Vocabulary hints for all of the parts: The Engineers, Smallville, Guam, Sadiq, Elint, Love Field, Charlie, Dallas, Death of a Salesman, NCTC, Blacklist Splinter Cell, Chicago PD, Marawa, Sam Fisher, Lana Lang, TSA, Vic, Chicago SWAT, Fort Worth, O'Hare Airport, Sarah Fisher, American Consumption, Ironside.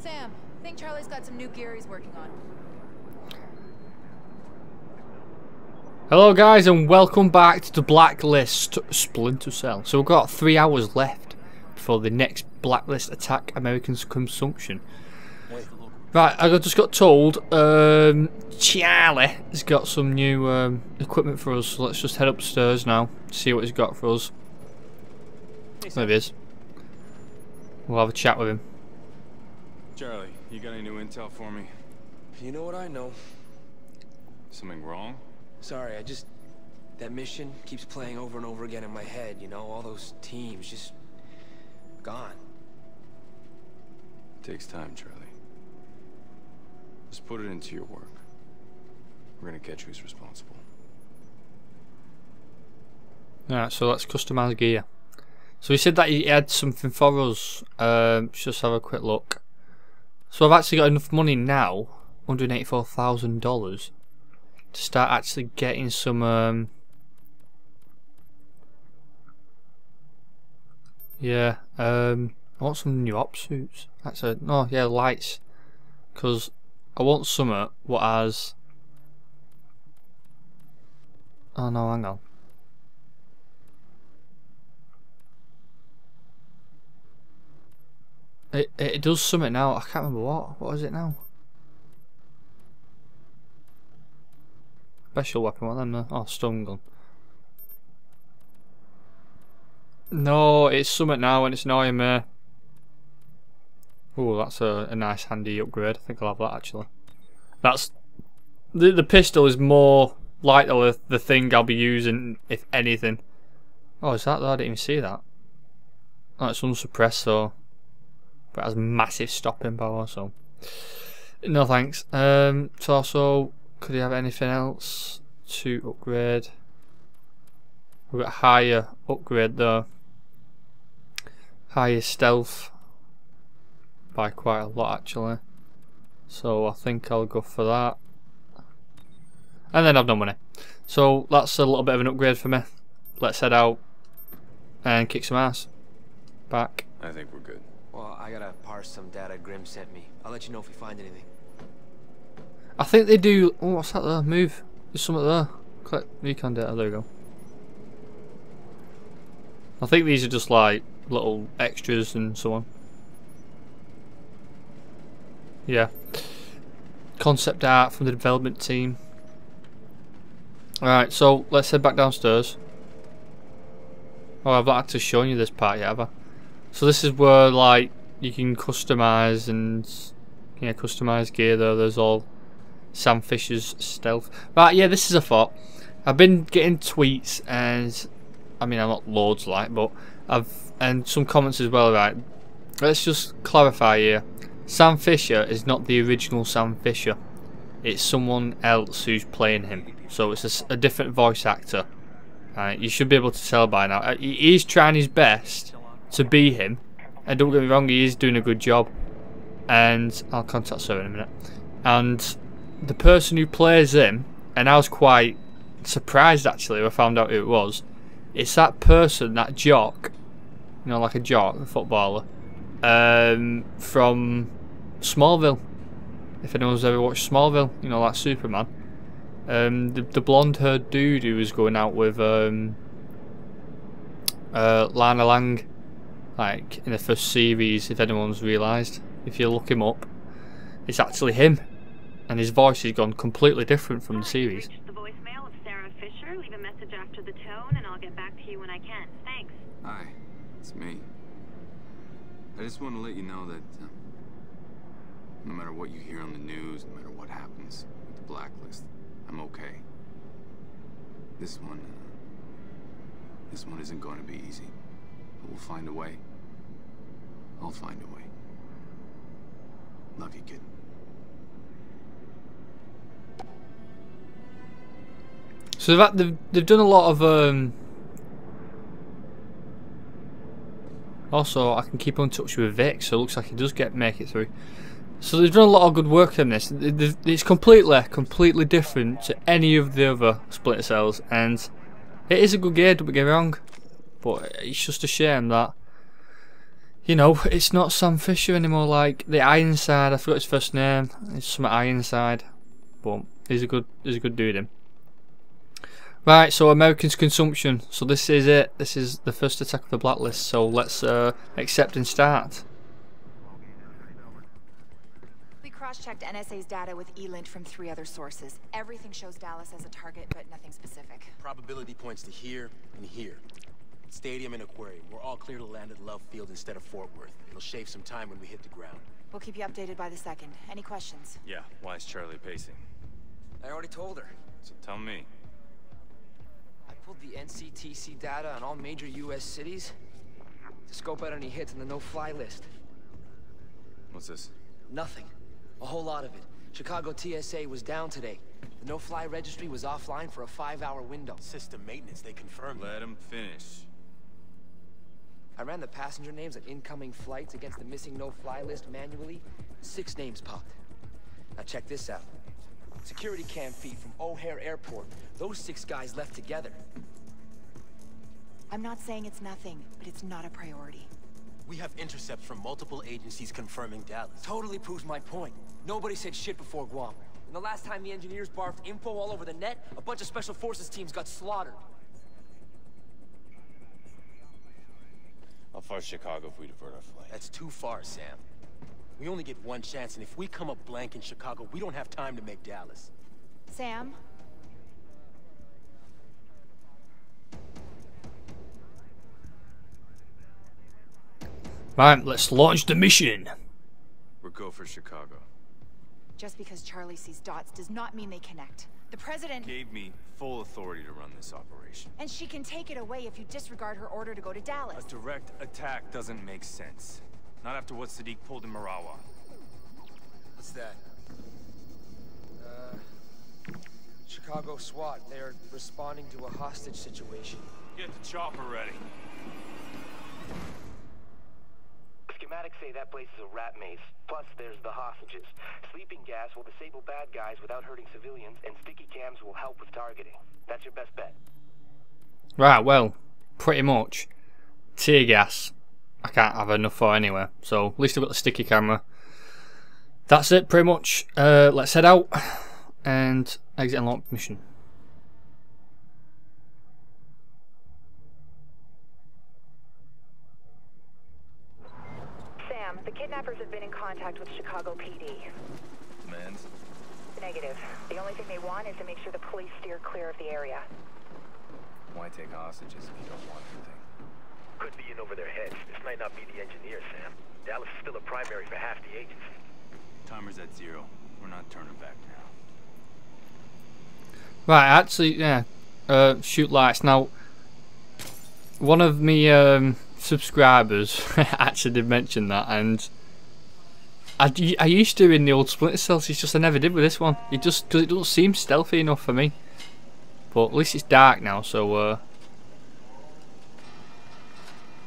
Sam, I think Charlie's got some new gear he's working on. Hello guys and welcome back to the Blacklist Splinter Cell. So we've got 3 hours left before the next Blacklist attack, American Consumption. Right, I just got told Charlie has got some new equipment for us, so let's just head upstairs now to see what he's got for us. There he is. We'll have a chat with him. Charlie, you got any new intel for me? You know what I know. Something wrong? Sorry, I just... that mission keeps playing over and over again in my head, you know? All those teams just... gone. Takes time, Charlie. Just put it into your work. We're gonna catch who's responsible. Alright, so let's customize gear. So he said that he had something for us. Let's just have a quick look. So I've actually got enough money now, $184,000, to start actually getting some. I want some new op suits. Lights, because I want summer. What has? Oh no, hang on. It does something now. I can't remember what. What is it now? Special weapon, what then? Oh, stun gun. No, it's something now and it's annoying me. Oh, that's a nice handy upgrade. I think I'll have that actually. That's the pistol is more likely the thing I'll be using if anything. Oh, is that though? I didn't even see that. Oh, it's unsuppressed though, but it has massive stopping power. So no thanks. Also, could he have anything else to upgrade? We've got higher upgrade though. Higher stealth by quite a lot actually. So I think I'll go for that. And then I've no money. So that's a little bit of an upgrade for me. Let's head out and kick some ass. Back. I think we're good. Well, I gotta parse some data Grim sent me. I'll let you know if we find anything. I think they do. Oh, what's that there? Move. There's something there. Click recon data. There we go. I think these are just like little extras and so on. Yeah. Concept art from the development team. Alright, so let's head back downstairs. Oh, I've not actually shown you this part yet, have I? So this is where like you can customize and yeah, customize gear though. There's all Sam Fisher's stealth. Right, yeah, this is a thought. I've been getting tweets and I mean, I'm not loads like, but and some comments as well. Right, let's just clarify here. Sam Fisher is not the original Sam Fisher. It's someone else who's playing him. So it's a different voice actor. Right, you should be able to tell by now. He's trying his best to be him, and don't get me wrong, he is doing a good job, and I'll contact her in a minute. And the person who plays him, and I was quite surprised actually when I found out who it was, it's that person, that jock, you know, like a jock, a footballer, from Smallville. If anyone's ever watched Smallville, you know, like Superman, the blonde haired dude who was going out with Lana Lang, like in the first series, if anyone's realised. If you look him up, it's actually him, and his voice has gone completely different from the series. I've reached the voicemail of Sarah Fisher. Leave a message after the tone and I'll get back to you when I can. Thanks. Hi, it's me. I just want to let you know that no matter what you hear on the news, no matter what happens with the Blacklist, I'm okay. This one isn't going to be easy, but we'll find a way. I'll find a way. Love you, kid. So they've done a lot of. Also, I can keep in touch with Vic, so it looks like he does make it through. So they've done a lot of good work on this. It's completely different to any of the other Splinter Cells, and it is a good game. Don't get me wrong, but it's just a shame that. you know, it's not Sam Fisher anymore. Like the Ironside, I forgot his first name. It's some Ironside, but he's a good dude. Him. Right, so American Consumption. So this is it. This is the first attack of the Blacklist. So let's accept and start. We cross-checked NSA's data with Elint from 3 other sources. Everything shows Dallas as a target, but nothing specific. Probability points to here and here. Stadium and aquarium. We're all clear to land at Love Field instead of Fort Worth. It'll shave some time when we hit the ground. We'll keep you updated by the second. Any questions? Yeah, why is Charlie pacing? I already told her. So tell me. I pulled the NCTC data on all major U.S. cities to scope out any hits on the no-fly list. What's this? Nothing. A whole lot of it. Chicago TSA was down today. The no-fly registry was offline for a 5-hour window. System maintenance, they confirmed. Let him finish. I ran the passenger names of incoming flights against the missing no-fly list manually. 6 names popped. Now check this out. Security cam feed from O'Hare Airport. Those 6 guys left together. I'm not saying it's nothing, but it's not a priority. We have intercepts from multiple agencies confirming Dallas. Totally proves my point. Nobody said shit before Guam. And the last time the engineers barfed info all over the net, a bunch of special forces teams got slaughtered. How far is Chicago if we divert our flight? That's too far, Sam. We only get 1 chance, and if we come up blank in Chicago, we don't have time to make Dallas. Sam? Right, let's launch the mission. We'll go for Chicago. Just because Charlie sees dots does not mean they connect. The president gave me full authority to run this operation. And she can take it away if you disregard her order to go to Dallas. A direct attack doesn't make sense. Not after what Sadiq pulled in Marawa. What's that? Chicago SWAT. They're responding to a hostage situation. Get the chopper ready. Schematics say that place is a rat maze. Plus, there's the hostages. Sleeping gas will disable bad guys without hurting civilians, and sticky cams will help with targeting. That's your best bet. Right, well, pretty much. Tear gas. I can't have enough for anyway, so at least I've got the sticky camera. That's it, pretty much. Let's head out and exit and launch mission. Sam, the kidnappers have been in contact with Chicago PD. Demands? Negative. The only thing they want is to make sure the police steer clear of the area. Why take hostages if you don't want anything? Could be in over their heads. This might not be the engineer, Sam. Dallas is still a primary for half the agency. Timer's at 0. We're not turning back now. Right, actually, yeah. Shoot lights. Now, one of me subscribers actually did mention that, and I used to in the old Splinter Cells. It's just I never did with this one. It just, because it doesn't seem stealthy enough for me. But at least it's dark now, so...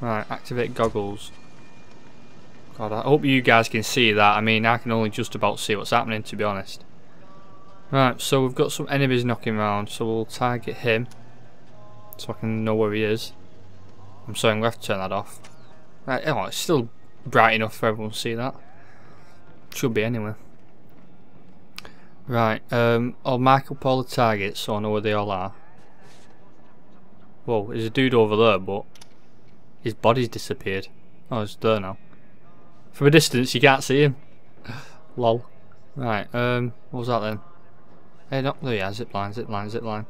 Right, activate goggles. God, I hope you guys can see that. I mean, I can only just about see what's happening, to be honest. Right, so we've got some enemies knocking around, so we'll target him. So I can know where he is. I'm sorry, I'm going to have to turn that off. Right, oh, it's still bright enough for everyone to see that. Should be anyway. Right, I'll mark up all the targets so I know where they all are. Whoa, there's a dude over there, but... his body's disappeared. Oh, he's there now. From a distance, you can't see him. Lol. Right, what was that then? Hey, no, there he is. Zipline, zipline, zipline.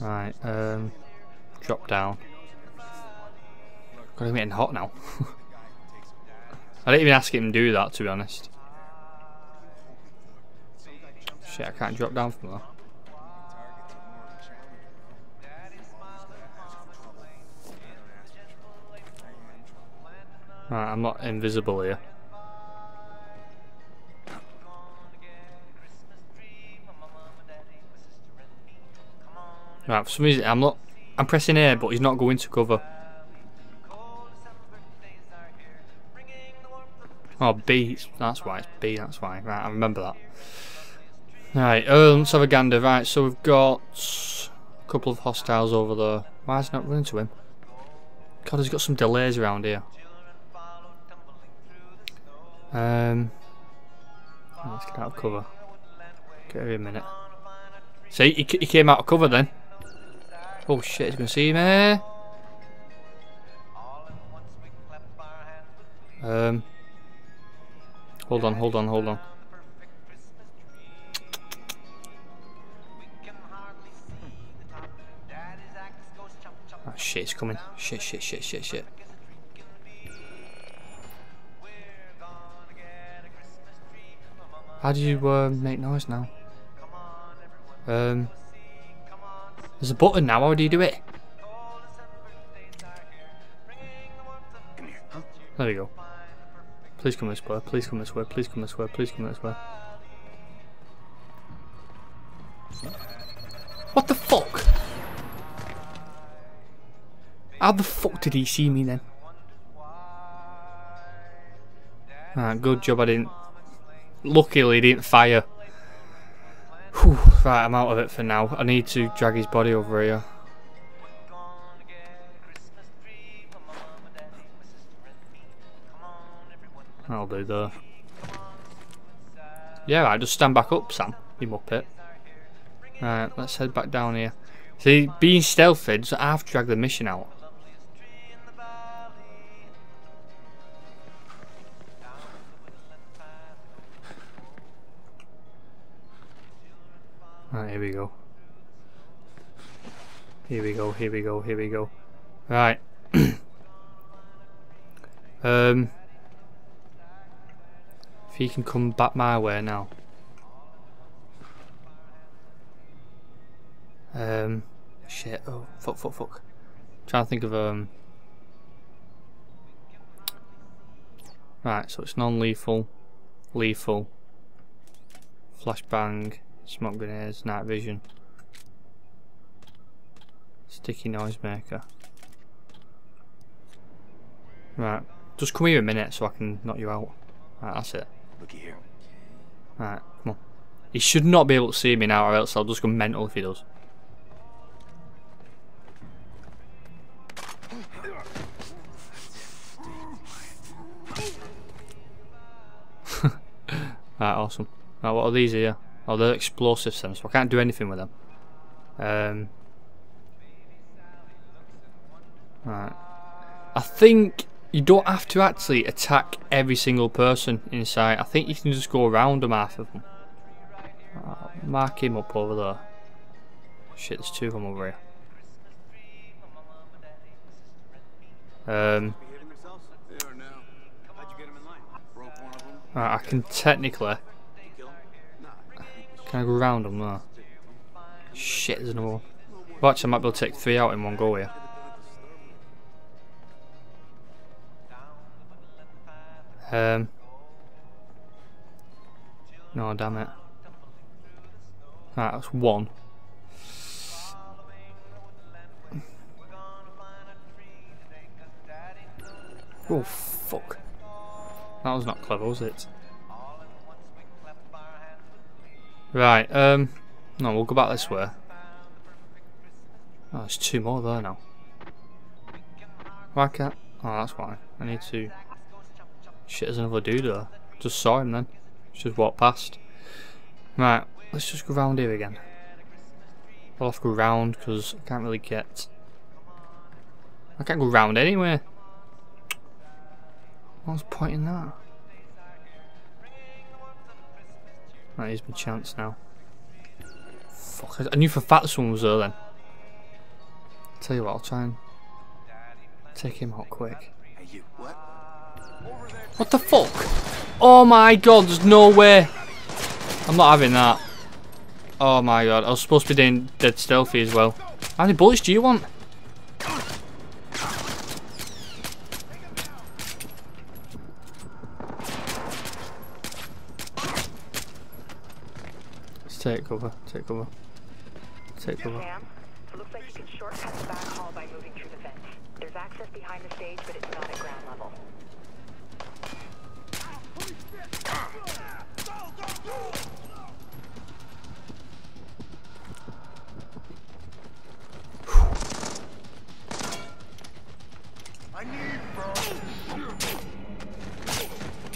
Right, drop down. God, I'm getting hot now. I didn't even ask him to do that, to be honest. Shit, I can't drop down from there. Right, I'm not invisible here. Right, for some reason I'm not. I'm pressing A, but he's not going to cover. Oh, B. That's why. It's B. That's why. Right, I remember that. Right, let's have a gander. Right, so we've got Couple of hostiles over there. Why is he not running to him? God, he's got some delays around here. Let's get out of cover. Give me a minute. See, he came out of cover then. Oh shit, he's gonna see me. Hold on, hold on, hold on. Oh shit, it's coming. Shit, shit, shit, shit, shit. How do you make noise now? There's a button now, how do you do it? There we go. Please come this way, please come this way, please come this way, please come this way. What the fuck? How the fuck did he see me then? Ah, good job I didn't. Luckily he didn't fire. Whew, right, I'm out of it for now. I need to drag his body over here. That'll do there. Yeah, right, just stand back up, Sam, you muppet. Alright, let's head back down here. See, being stealthy, doesn't have to drag the mission out. Alright, here we go. Here we go, here we go, here we go. Right. If he can come back my way now. Shit, oh, fuck, fuck, fuck. I'm trying to think of, Right, so it's non-lethal, lethal, flashbang, smoke grenades, night vision, sticky noisemaker. Right, just come here a minute so I can knock you out. Right, that's it. Looky here. Right, come on. He should not be able to see me now, or else I'll just go mental if he does. Right, awesome. Right, what are these here? Oh, they're explosive sensors, so I can't do anything with them. Right. I think you don't have to actually attack every single person inside. I think you can just go around them, half of them. I'll mark him up over there. Shit, there's two of them over here. Right, I can technically... Can I go around them there? Shit, there's another one. Well, actually, I might be able to take three out in one go here. No, damn it. Alright, that's one. Oh, fuck. That was not clever, was it? Right, no, we'll go back this way. Oh, there's two more there now. Why can't... Oh, that's why. I need to... Shit, there's another dude there. Just saw him then. Just walked past. Right, let's just go round here again. I'll have to go round because I can't really get... I can't go round anywhere. What's the point in that? That is my chance now. Fuck, I knew for a fact someone was there then. I'll tell you what, I'll try and take him out quick. What the fuck? Oh my god, there's no way. I'm not having that. Oh my god, I was supposed to be doing dead stealthy as well. How many bullets do you want? Let's take cover, take cover. Take cover. Sam, it looks like you can shortcut the back hall by moving through the vents. There's access behind the stage, but it's not at ground level.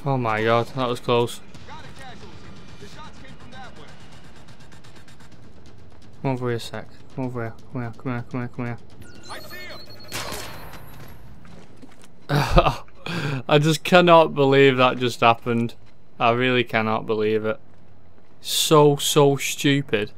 Oh my god, that was close. Come over here a sec. Come over here. Come here, come here, come here, come here. I see him. I just cannot believe that just happened. I really cannot believe it. So stupid.